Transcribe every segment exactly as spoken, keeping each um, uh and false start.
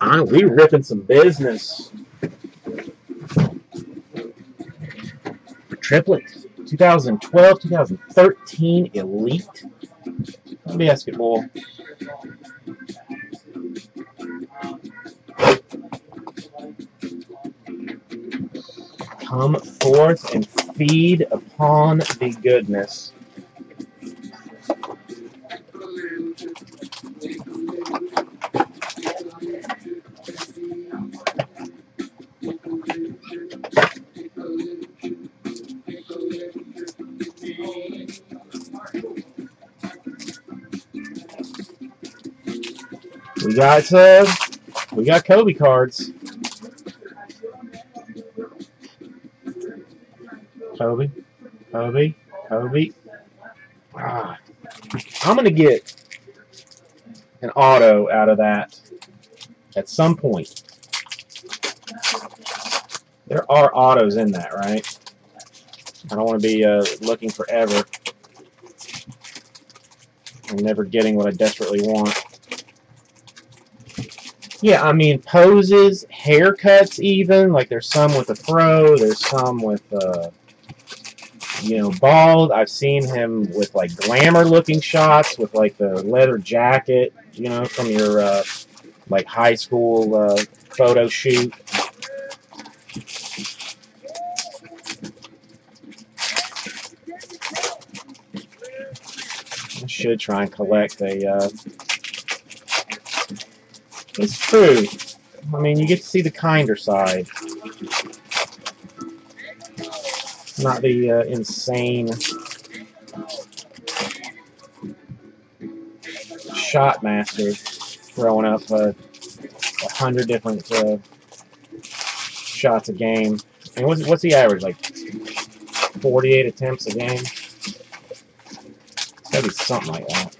Ah, we ripping some business. Triplets, twenty twelve twenty thirteen Elite Basketball. Come forth and feed upon the goodness. We got uh, we got Kobe cards. Kobe, Kobe, Kobe. Ah, I'm gonna get an auto out of that at some point. There are autos in that, right? I don't want to be uh, looking forever and never getting what I desperately want. Yeah, I mean, poses, haircuts even, like there's some with a fro, there's some with, uh, you know, bald. I've seen him with, like, glamour-looking shots with, like, the leather jacket, you know, from your, uh, like, high school uh, photo shoot. I should try and collect a... Uh, It's true. I mean, you get to see the kinder side. Not the uh, insane shot master throwing up a uh, hundred different uh, shots a game. I mean, what's, what's the average? Like forty-eight attempts a game? It's gotta be something like that.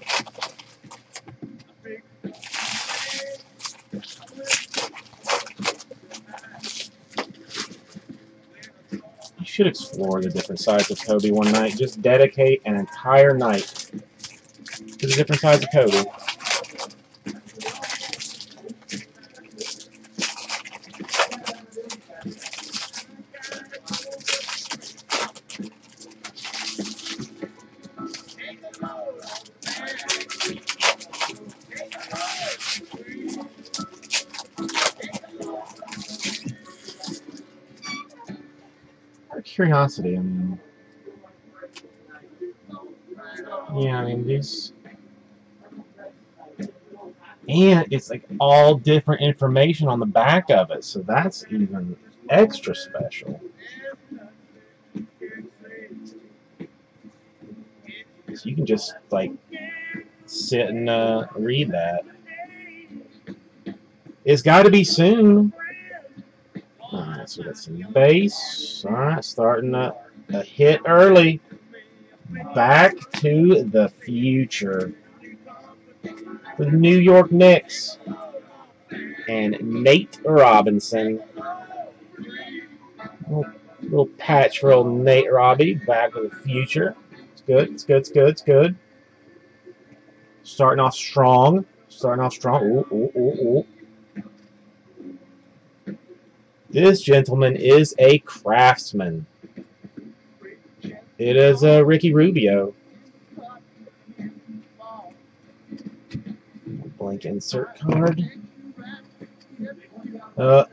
Should explore the different sides of Kobe one night. Just dedicate an entire night to the different sides of Kobe. Curiosity, I mean, yeah, I mean, these, and it's like all different information on the back of it, so that's even extra special. So you can just, like, sit and uh, read that. It's got to be soon. So that's some base. All right, starting a, a hit early. Back to the Future. The New York Knicks. And Nate Robinson. Little, little patch roll Nate Robbie. Back to the Future. It's good, it's good, it's good, it's good. Starting off strong. Starting off strong. Ooh, ooh, ooh, ooh. This gentleman is a craftsman. It is uh, Ricky Rubio. Blank insert card. Uh,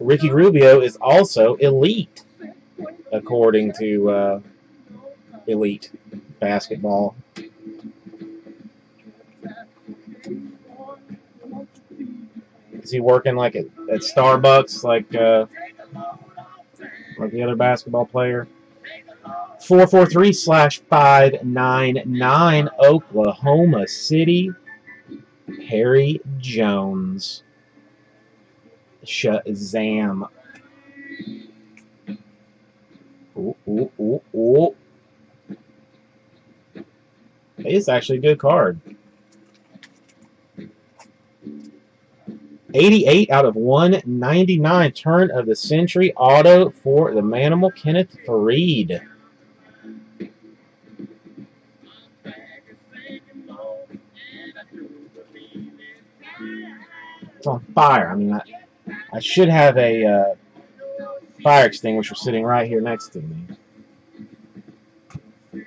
Ricky Rubio is also elite, according to uh, Elite Basketball. Is he working like at, at Starbucks, like uh, like the other basketball player? Four four three slash five nine nine Oklahoma City. Perry Jones. Shazam! Ooh ooh ooh ooh! It's actually a good card. eighty-eight out of one ninety-nine turn of the century auto for the manimal Kenneth Reed. It's on fire. I mean, I, I should have a uh, fire extinguisher sitting right here next to me.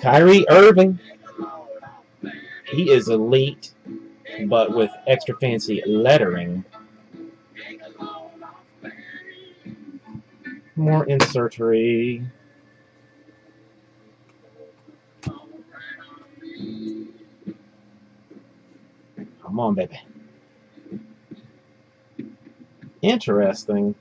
Kyrie Irving. He is elite, but with extra fancy lettering. More insertery. Come on, baby. Interesting.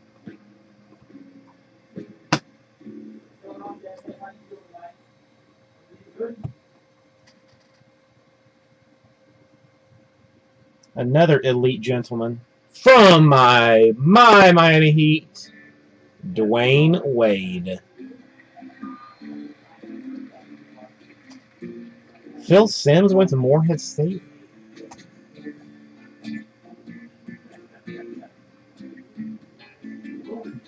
Another elite gentleman from my, my Miami Heat, Dwayne Wade. Phil Sims went to Morehead State.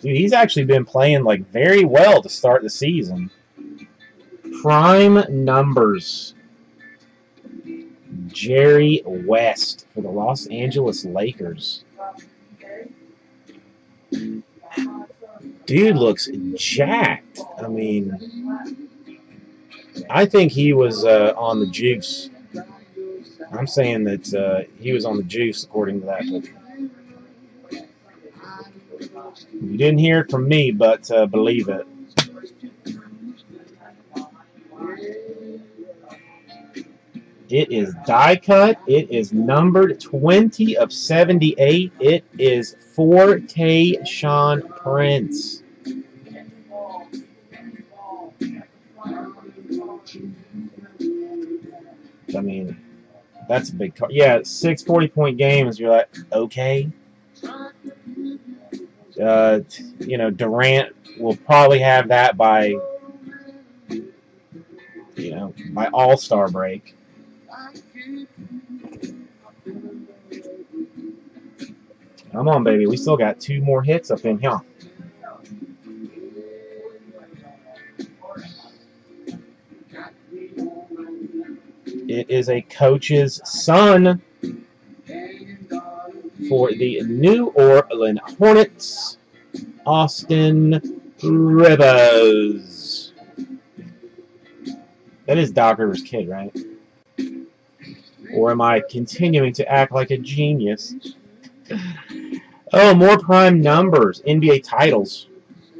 Dude, he's actually been playing like very well to start the season. Prime numbers. Jerry West for the Los Angeles Lakers. Dude looks jacked. I mean, I think he was uh, on the juice. I'm saying that uh, he was on the juice according to that picture. You didn't hear it from me, but uh, believe it. It is die cut. It is numbered twenty of seventy-eight. It is for Tayshawn Prince. I mean, that's a big card. Yeah, six forty-point games. You're like, okay. Uh, you know, Durant will probably have that by, you know, by All-Star break. Come on, baby. We still got two more hits up in here. It is a coach's son for the New Orleans Hornets, Austin Rivers. That is Doc Rivers' kid, right? Or am I continuing to act like a genius? Oh, more prime numbers. N B A titles.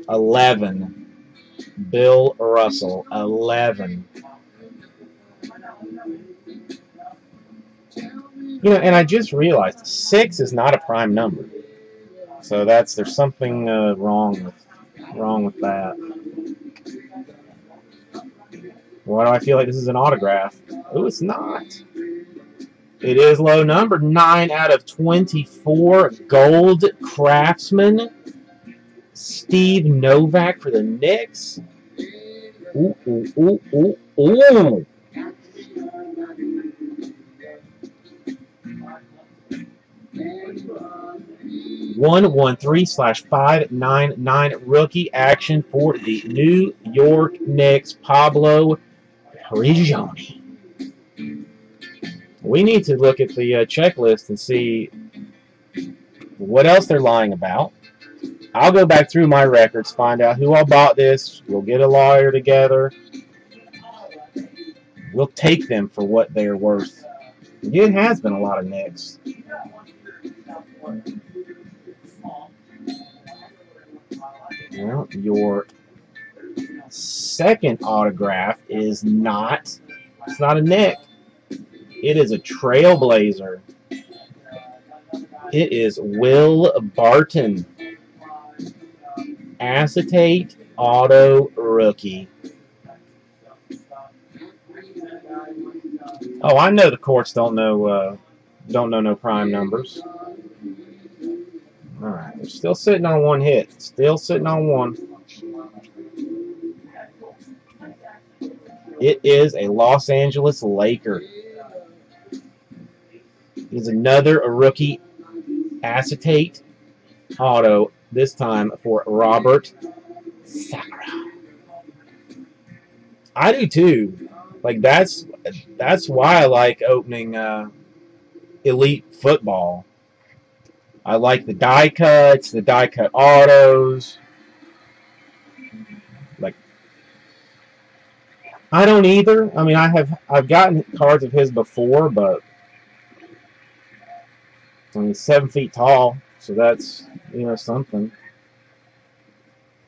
eleven. Bill Russell. eleven. You know, and I just realized six is not a prime number. So that's, there's something uh, wrong with wrong with that. Why do I feel like this is an autograph? Oh, it's not. It is low number, nine out of twenty-four, gold craftsman, Steve Novak for the Knicks. Ooh, ooh, ooh, ooh, ooh. one one three slash five nine nine rookie action for the New York Knicks, Pablo Parigioni. We need to look at the uh, checklist and see what else they're lying about. I'll go back through my records, find out who all bought this. We'll get a lawyer together. We'll take them for what they're worth. It has been a lot of Knicks. Well, your second autograph is not, it's not a Knick. It is a Trailblazer. It is Will Barton. Acetate Auto Rookie. Oh, I know the courts don't know uh, don't know no prime numbers. All right, we're still sitting on one hit. Still sitting on one. It is a Los Angeles Laker. Is another a rookie acetate auto, this time for Robert Sakura. I do too. Like, that's that's why I like opening uh, Elite Football. I like the die cuts, the die cut autos. Like, I don't either. I mean, I have I've gotten cards of his before, but I mean, seven feet tall, so that's, you know, something.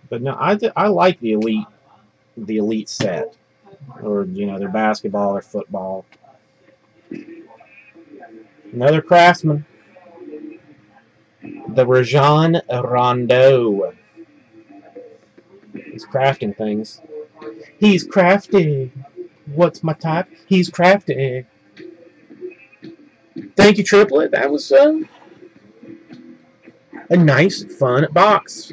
But no, I do, I like the elite the elite set, or you know, their basketball or football. Another craftsman. The Rajon Rondo. He's crafting things. He's crafty. What's my type? He's crafty. Thank you, Triplet. That was uh, a nice, fun box.